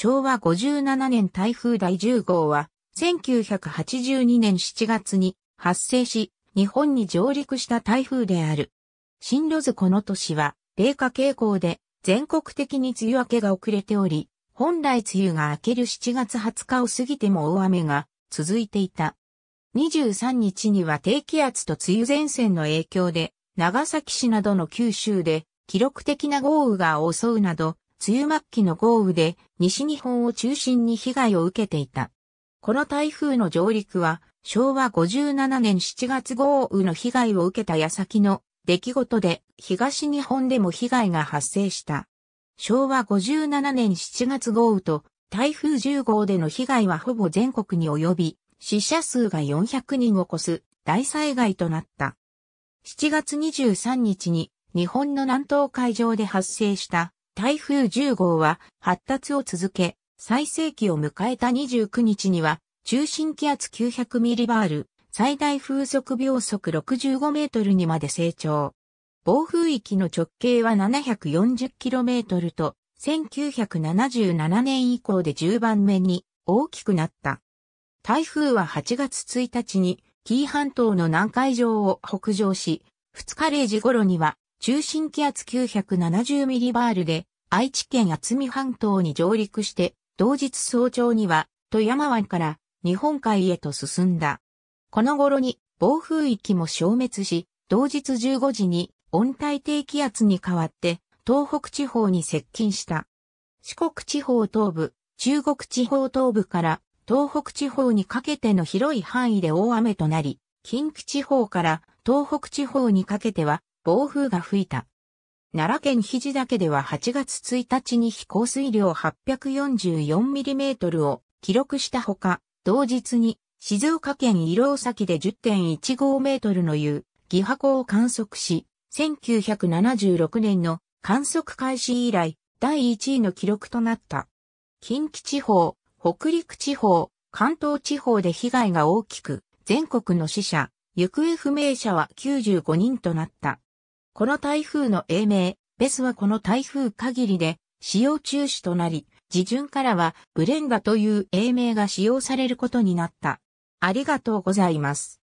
昭和57年台風第10号は、1982年7月に発生し、日本に上陸した台風である。進路図この年は、冷夏傾向で、全国的に梅雨明けが遅れており、本来梅雨が明ける7月20日を過ぎても大雨が続いていた。23日には低気圧と梅雨前線の影響で、長崎市などの九州で記録的な豪雨が襲うなど、梅雨末期の豪雨で西日本を中心に被害を受けていた。この台風の上陸は昭和57年7月豪雨の被害を受けた矢先の出来事で東日本でも被害が発生した。昭和57年7月豪雨と台風10号での被害はほぼ全国に及び死者数が400人を超す大災害となった。7月23日に日本の南東海上で発生した台風10号は発達を続け、最盛期を迎えた29日には中心気圧900ミリバール、最大風速秒速65メートルにまで成長。暴風域の直径は740キロメートルと、1977年以降で10番目に大きくなった。台風は8月1日に紀伊半島の南海上を北上し、2日0時頃には中心気圧970ミリバールで愛知県渥美半島に上陸して、同日早朝には富山湾から日本海へと進んだ。この頃に暴風域も消滅し、同日15時に温帯低気圧に変わって東北地方に接近した。四国地方東部、中国地方東部から東北地方にかけての広い範囲で大雨となり、近畿地方から東北地方にかけては暴風が吹いた。奈良県肘岳では8月1日に飛降水量 844mm を記録したほか、同日に静岡県石廊崎で 10.15 メートルの夕陽波を観測し、1976年の観測開始以来、第1位の記録となった。近畿地方、北陸地方、関東地方で被害が大きく、全国の死者、行方不明者は95人となった。この台風の英名、ベスはこの台風限りで使用中止となり、次順からはブレンダという英名が使用されることになった。ありがとうございます。